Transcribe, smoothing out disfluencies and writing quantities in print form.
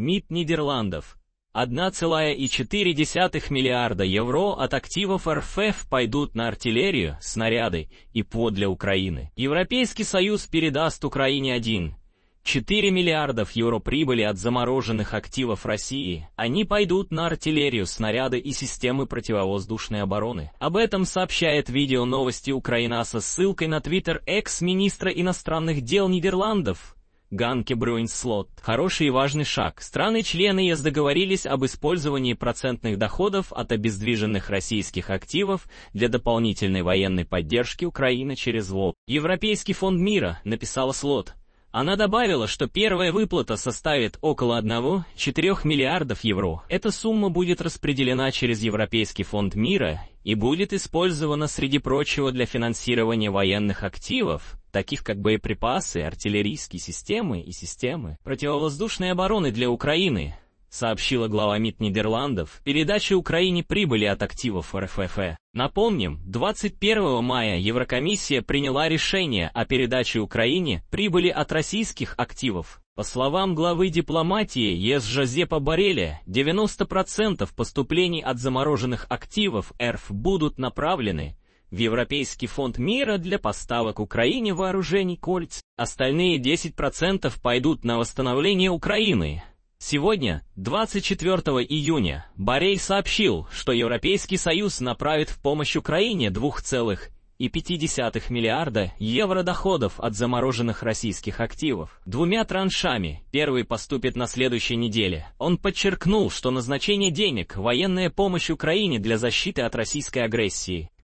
МИД Нидерландов. 1,4 миллиарда евро от активов РФ пойдут на артиллерию, снаряды и ПВО для Украины. Европейский Союз передаст Украине 1,4 миллиардов евро прибыли от замороженных активов России. Они пойдут на артиллерию, снаряды и системы противовоздушной обороны. Об этом сообщает видео новости Украина со ссылкой на Twitter экс-министра иностранных дел Нидерландов Ганке Брюинс Слот. Хороший и важный шаг. Страны-члены ЕС договорились об использовании процентных доходов от обездвиженных российских активов для дополнительной военной поддержки Украины через ВОП. Европейский фонд мира, написала Слот. Она добавила, что первая выплата составит около 1,4 миллиардов евро. Эта сумма будет распределена через Европейский фонд мира и будет использована, среди прочего, для финансирования военных активов, таких как боеприпасы, артиллерийские системы и системы противовоздушной обороны для Украины, сообщила глава МИД Нидерландов. Передача Украине прибыли от активов РФ. Напомним, 21 мая Еврокомиссия приняла решение о передаче Украине прибыли от российских активов. По словам главы дипломатии ЕС Жозепа Борреля, 90% поступлений от замороженных активов РФ будут направлены в Европейский фонд мира для поставок Украине вооружений кольц. Остальные 10% пойдут на восстановление Украины. Сегодня, 24 июня, Боррель сообщил, что Европейский Союз направит в помощь Украине 2,5 миллиарда евро доходов от замороженных российских активов двумя траншами. Первый поступит на следующей неделе. Он подчеркнул, что назначение денег – военная помощь Украине для защиты от российской агрессии.